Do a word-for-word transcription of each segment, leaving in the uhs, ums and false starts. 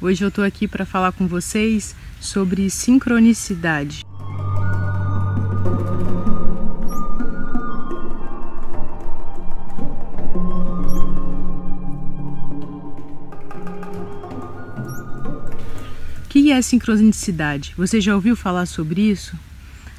Hoje eu tô aqui para falar com vocês sobre sincronicidade. O que é sincronicidade? Você já ouviu falar sobre isso?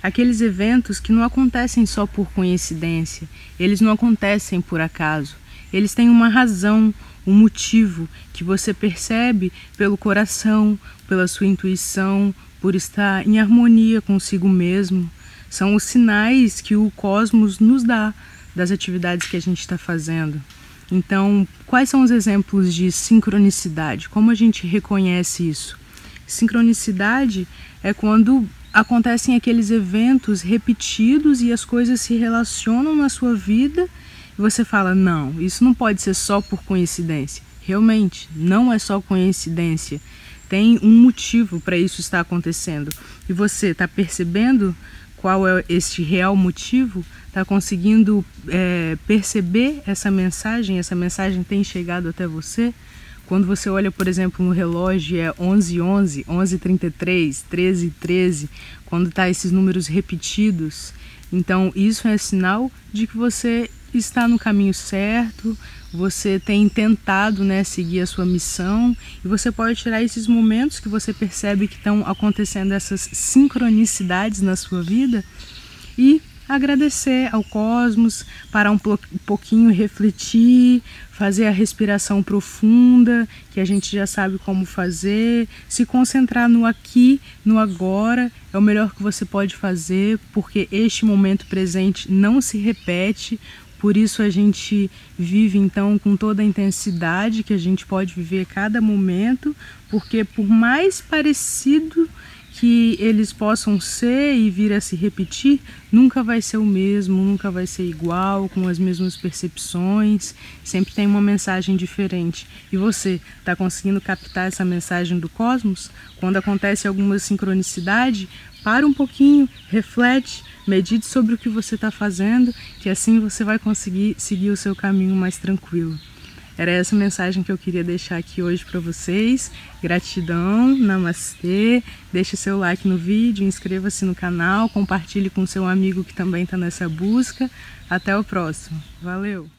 Aqueles eventos que não acontecem só por coincidência, eles não acontecem por acaso, eles têm uma razão, um motivo que você percebe pelo coração, pela sua intuição, por estar em harmonia consigo mesmo. São os sinais que o cosmos nos dá das atividades que a gente está fazendo. Então, quais são os exemplos de sincronicidade? Como a gente reconhece isso? Sincronicidade é quando acontecem aqueles eventos repetidos e as coisas se relacionam na sua vida e você fala, não, isso não pode ser só por coincidência. Realmente, não é só coincidência. Tem um motivo para isso estar acontecendo. E você está percebendo qual é este real motivo? Está conseguindo é, perceber essa mensagem? Essa mensagem tem chegado até você? Quando você olha, por exemplo, no relógio é onze e onze, onze e trinta e três, treze e treze, quando tá esses números repetidos, então isso é sinal de que você está no caminho certo, você tem tentado, né, seguir a sua missão, e você pode tirar esses momentos que você percebe que estão acontecendo essas sincronicidades na sua vida e agradecer ao cosmos, parar um pouquinho, refletir, fazer a respiração profunda, que a gente já sabe como fazer, se concentrar no aqui, no agora, é o melhor que você pode fazer, porque este momento presente não se repete, por isso a gente vive então com toda a intensidade que a gente pode viver a cada momento, porque por mais parecido que eles possam ser e vir a se repetir, nunca vai ser o mesmo, nunca vai ser igual, com as mesmas percepções, sempre tem uma mensagem diferente. E você está conseguindo captar essa mensagem do cosmos? Quando acontece alguma sincronicidade, para um pouquinho, reflete, medite sobre o que você está fazendo, que assim você vai conseguir seguir o seu caminho mais tranquilo. Era essa mensagem que eu queria deixar aqui hoje para vocês. Gratidão, namastê, deixe seu like no vídeo, inscreva-se no canal, compartilhe com seu amigo que também está nessa busca. Até o próximo. Valeu!